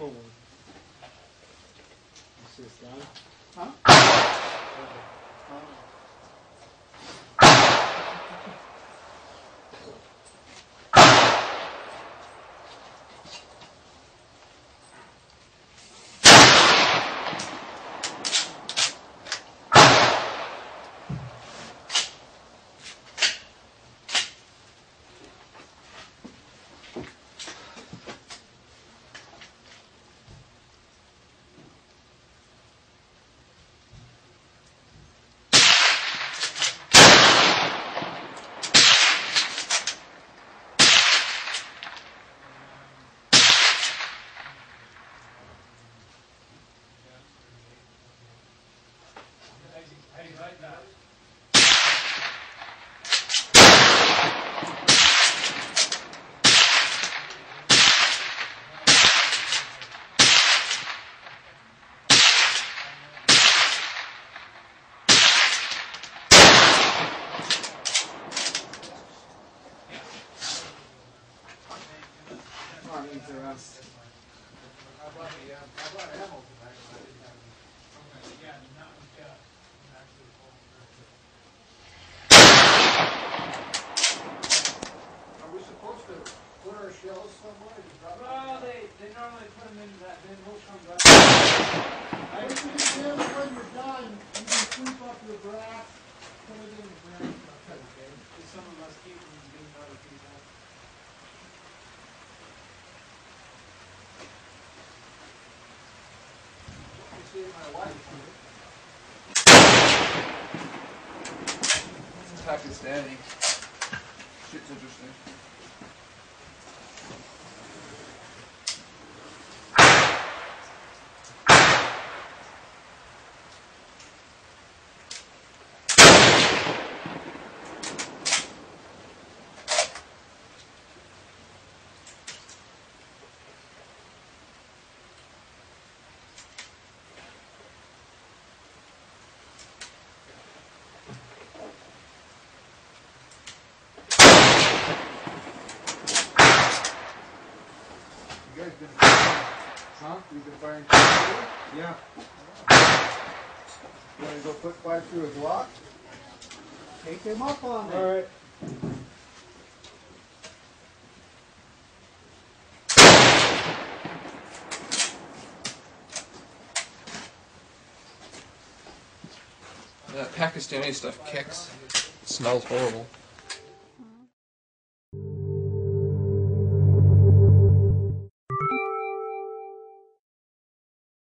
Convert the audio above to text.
forward. You see it's down? Huh? Pakistani. Shit's interesting. Huh? You've been firing through? Yeah. You want to go put five through his lock? Take him up on it. All right. That Pakistani stuff kicks. It smells horrible.